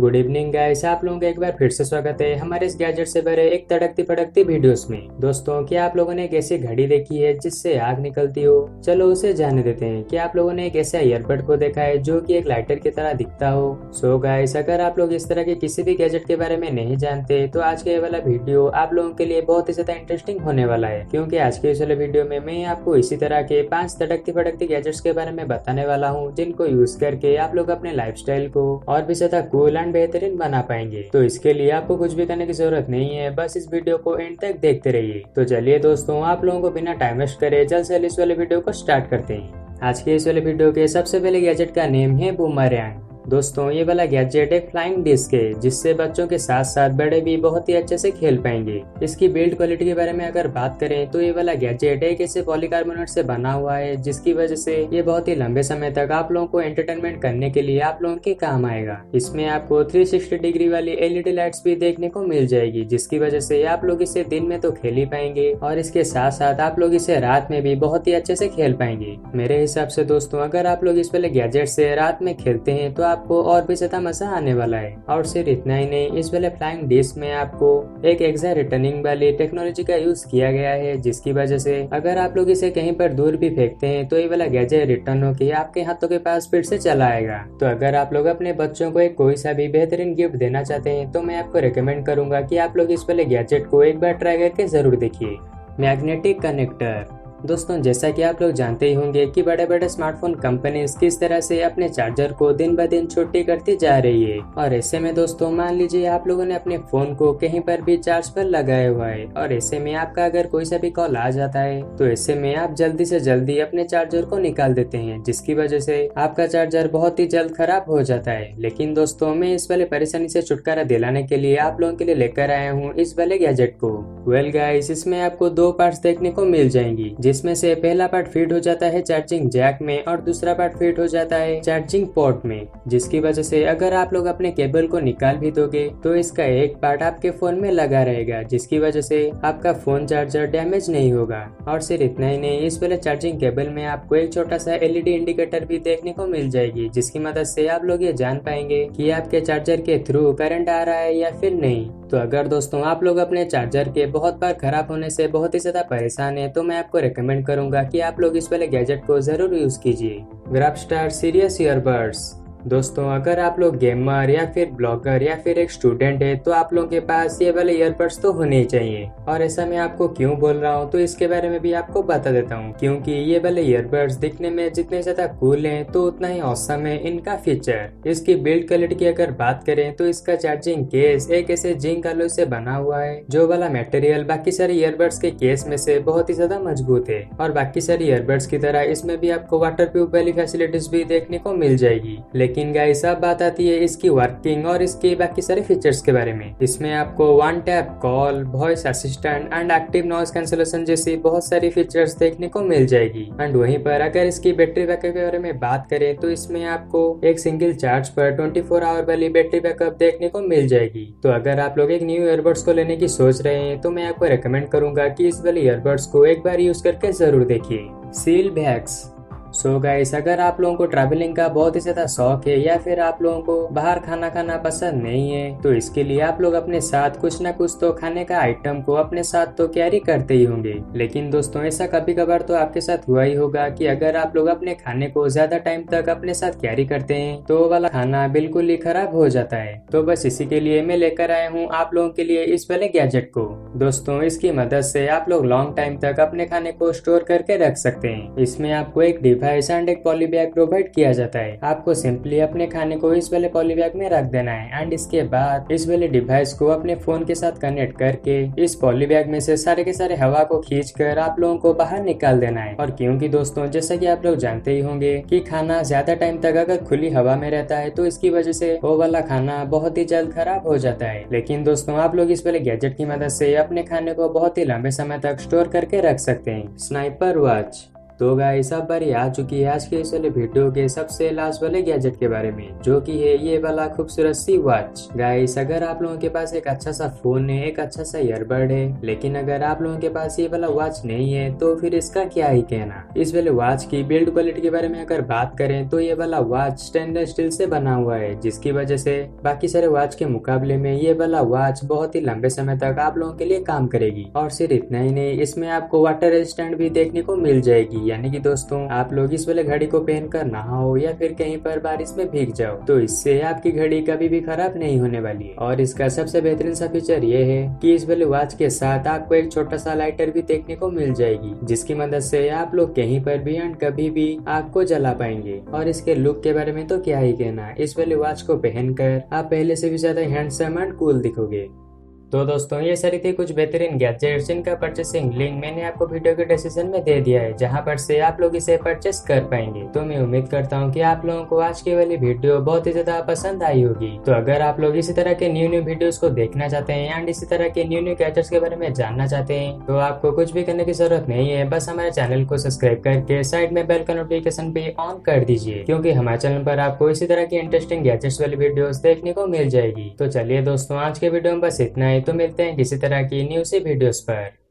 Good evening guys, आप लोगों का एक बार फिर से स्वागत है हमारे इस गैजेट से भरे एक तड़कती फड़कती वीडियोस में। दोस्तों, क्या आप लोगों ने एक ऐसी घड़ी देखी है जिससे आग निकलती हो? चलो उसे जाने देते हैं। क्या आप लोगों ने एक ऐसा ईयरबड को देखा है जो कि एक लाइटर की तरह दिखता हो? सो गाइस, अगर आप लोग इस तरह के किसी भी गैजेट के बारे में नहीं जानते तो आज का ये वाला वीडियो आप लोगों के लिए बहुत ही ज्यादा इंटरेस्टिंग होने वाला है, क्योंकि आज के इस वाले वीडियो में मैं आपको इसी तरह के 5 तड़कती फड़कती गैजेट्स के बारे में बताने वाला हूँ, जिनको यूज करके आप लोग अपने लाइफस्टाइल को और भी ज्यादा कूल बेहतरीन बना पाएंगे। तो इसके लिए आपको कुछ भी करने की जरूरत नहीं है, बस इस वीडियो को एंड तक देखते रहिए। तो चलिए दोस्तों, आप लोगों को बिना टाइम वेस्ट करे जल्द से जल्द इस वाले वीडियो को स्टार्ट करते हैं। आज के इस वाले वीडियो के सबसे पहले गैजेट का नेम है बूमरैंग। दोस्तों, ये वाला गैजेट एक फ्लाइंग डिस्क है जिससे बच्चों के साथ साथ बड़े भी बहुत ही अच्छे से खेल पाएंगे। इसकी बिल्ड क्वालिटी के बारे में अगर बात करें तो ये वाला गैजेट एक ऐसे पॉलीकार्बोनेट से बना हुआ है जिसकी वजह से ये बहुत ही लंबे समय तक आप लोगों को एंटरटेनमेंट करने के लिए आप लोगों के काम आएगा। इसमें आपको 360 डिग्री वाली एलईडी लाइट्स भी देखने को मिल जाएगी, जिसकी वजह से आप लोग इसे दिन में तो खेल ही पाएंगे और इसके साथ साथ आप लोग इसे रात में भी बहुत ही अच्छे से खेल पाएंगे। मेरे हिसाब से दोस्तों, अगर आप लोग इस वाले गैजेट से रात में खेलते हैं तो आपको और भी ज्यादा मजा आने वाला है। और सिर्फ इतना ही नहीं, इस वाले फ्लाइंग डिस्क में आपको एक एक्सा रिटर्निंग वाली टेक्नोलॉजी का यूज किया गया है, जिसकी वजह से अगर आप लोग इसे कहीं पर दूर भी फेंकते हैं तो ये वाला गैजेट रिटर्न होकर आपके हाथों के पास फिर से चला आएगा। तो अगर आप लोग अपने बच्चों को एक कोई सा भी बेहतरीन गिफ्ट देना चाहते हैं तो मैं आपको रेकमेंड करूंगा कि आप लोग इस वाले गैजेट को एक बार ट्राई करके जरूर देखिए। Magnetic connector. दोस्तों, जैसा कि आप लोग जानते ही होंगे कि बड़े बड़े स्मार्टफोन कंपनीज किस तरह से अपने चार्जर को दिन ब दिन छोटी करती जा रही है। और ऐसे में दोस्तों, मान लीजिए आप लोगों ने अपने फोन को कहीं पर भी चार्ज पर लगाया हुआ है और ऐसे में आपका अगर कोई सा भी कॉल आ जाता है तो ऐसे में आप जल्दी से जल्दी अपने चार्जर को निकाल देते हैं, जिसकी वजह से आपका चार्जर बहुत ही जल्द खराब हो जाता है। लेकिन दोस्तों, मैं इस वाले परेशानी से छुटकारा दिलाने के लिए आप लोगों के लिए लेकर आया हूँ इस वाले गैजेट को। वेल गाइस, इसमें आपको 2 पार्ट्स देखने को मिल जाएंगी, इसमें से पहला पार्ट फिट हो जाता है चार्जिंग जैक में और दूसरा पार्ट फिट हो जाता है चार्जिंग पोर्ट में, जिसकी वजह से अगर आप लोग अपने केबल को निकाल भी दोगे तो इसका एक पार्ट आपके फोन में लगा रहेगा, जिसकी वजह से आपका फोन चार्जर डैमेज नहीं होगा। और सिर्फ इतना ही नहीं, इस वाले चार्जिंग केबल में आपको एक छोटा सा एलईडी इंडिकेटर भी देखने को मिल जाएगी, जिसकी मदद से आप लोग ये जान पाएंगे कि आपके चार्जर के थ्रू करंट आ रहा है या फिर नहीं। तो अगर दोस्तों आप लोग अपने चार्जर के बहुत बार खराब होने से बहुत ही ज्यादा परेशान है तो मैं आपको रेकमेंड करूंगा कि आप लोग इस वाले गैजेट को जरूर यूज कीजिए। ग्राफस्टार सीरियस ईयरबड्स। दोस्तों, अगर आप लोग गेमर या फिर ब्लॉगर या फिर एक स्टूडेंट है तो आप लोगों के पास ये वाले ईयरबड्स तो होने ही चाहिए। और ऐसा मैं आपको क्यों बोल रहा हूँ तो इसके बारे में भी आपको बता देता हूँ, क्योंकि ये वाले ईयरबड्स दिखने में जितने ज्यादा कूल हैं तो उतना ही औसम है इनका फीचर। इसकी बिल्ड क्वालिटी की अगर बात करें तो इसका चार्जिंग केस एक ऐसे जिंक एलॉय से बना हुआ है, जो वाला मटेरियल बाकी सारे ईयरबड्स के केस में से बहुत ही ज्यादा मजबूत है। और बाकी सारे ईयरबड्स की तरह इसमें भी आपको वाटरप्रूफ वाली फैसिलिटीज भी देखने को मिल जाएगी। लेकिन गाइस, अब बात आती है इसकी वर्किंग और इसके बाकी सारे फीचर्स के बारे में। इसमें आपको 1 tap call, voice assistant and active noise cancellation जैसी बहुत सारी फीचर्स देखने को मिल जाएगी। एंड वहीं पर अगर इसकी बैटरी बैकअप के बारे में बात करें तो इसमें आपको एक सिंगल चार्ज पर 24 आवर वाली बैटरी बैकअप देखने को मिल जाएगी। तो अगर आप लोग एक न्यू ईयरबड्स को लेने की सोच रहे हैं तो मैं आपको रेकमेंड करूंगा की इस वाले ईयरबड्स को एक बार यूज करके जरूर देखिए। सीलवैक्स। सो गाइस, अगर आप लोगों को ट्रैवलिंग का बहुत ही ज्यादा शौक है या फिर आप लोगों को बाहर खाना खाना पसंद नहीं है तो इसके लिए आप लोग अपने साथ कुछ ना कुछ तो खाने का आइटम को अपने साथ तो कैरी करते ही होंगे। लेकिन दोस्तों, ऐसा कभी कभार तो आपके साथ हुआ ही होगा कि अगर आप लोग अपने खाने को ज्यादा टाइम तक अपने साथ कैरी करते हैं तो वो वाला खाना बिल्कुल ही खराब हो जाता है। तो बस इसी के लिए मैं लेकर आया हूँ आप लोगों के लिए इस वाले गैजेट को। दोस्तों, इसकी मदद से आप लोग लॉन्ग टाइम तक अपने खाने को स्टोर करके रख सकते हैं। इसमें आपको एक एंड एक पॉलीबैग प्रोवाइड किया जाता है। आपको सिंपली अपने खाने को इस वाले पॉलीबैग में रख देना है एंड इसके बाद इस वाले डिवाइस को अपने फोन के साथ कनेक्ट करके इस पॉलीबैग में से सारे के सारे हवा को खींचकर आप लोगों को बाहर निकाल देना है। और क्योंकि दोस्तों, जैसा कि आप लोग जानते ही होंगे कि खाना ज्यादा टाइम तक अगर खुली हवा में रहता है तो इसकी वजह से वो वाला खाना बहुत ही जल्द खराब हो जाता है। लेकिन दोस्तों, आप लोग इस वाले गैजेट की मदद से अपने खाने को बहुत ही लंबे समय तक स्टोर करके रख सकते हैं। Sniper watch. तो गाइस अब बारी आ चुकी है आज के इस वाले वीडियो के सबसे लास्ट वाले गैजेट के बारे में, जो कि है ये वाला खूबसूरत सी वॉच। गाइस अगर आप लोगों के पास एक अच्छा सा फोन है, एक अच्छा सा ईयरबड है, लेकिन अगर आप लोगों के पास ये वाला वॉच नहीं है तो फिर इसका क्या ही कहना। इस वाले वॉच की बिल्ड क्वालिटी के बारे में अगर बात करें तो ये वाला वॉच स्टेनलेस स्टील से बना हुआ है, जिसकी वजह से बाकी सारे वॉच के मुकाबले में ये वाला वॉच बहुत ही लंबे समय तक आप लोगों के लिए काम करेगी। और सिर्फ इतना ही नहीं, इसमें आपको वाटर रेजिस्टेंट भी देखने को मिल जाएगी, यानी कि दोस्तों आप लोग इस वाले घड़ी को पहनकर नहाओ या फिर कहीं पर बारिश में भीग जाओ तो इससे आपकी घड़ी कभी भी खराब नहीं होने वाली है। और इसका सबसे बेहतरीन सा फीचर ये है कि इस वाले वॉच के साथ आपको एक छोटा सा लाइटर भी देखने को मिल जाएगी, जिसकी मदद से आप लोग कहीं पर भी एंड कभी भी आग को जला पाएंगे। और इसके लुक के बारे में तो क्या ही कहना, इस वाले वॉच को पहनकर आप पहले से भी ज्यादा हैंडसम एंड कूल दिखोगे। तो दोस्तों ये सारी थी कुछ बेहतरीन गैजेट्स, इनका परचेसिंग लिंक मैंने आपको वीडियो के डिस्क्रिप्शन में दे दिया है, जहां पर से आप लोग इसे परचेस कर पाएंगे। तो मैं उम्मीद करता हूं कि आप लोगों को आज की वाली वीडियो बहुत ही ज्यादा पसंद आई होगी। तो अगर आप लोग इसी तरह के न्यू न्यू वीडियोस को देखना चाहते हैं एंड इसी तरह के न्यू न्यू गैजेट्स के बारे में जानना चाहते हैं तो आपको कुछ भी करने की जरूरत नहीं है, बस हमारे चैनल को सब्सक्राइब करके साइड में बेल का नोटिफिकेशन भी ऑन कर दीजिए, क्योंकि हमारे चैनल पर आपको इसी तरह की इंटरेस्टिंग गैजेट्स वाली वीडियो देखने को मिल जाएगी। तो चलिए दोस्तों आज के वीडियो में बस इतना ही, तो मिलते हैं किसी तरह की न्यूज़ वीडियोस पर।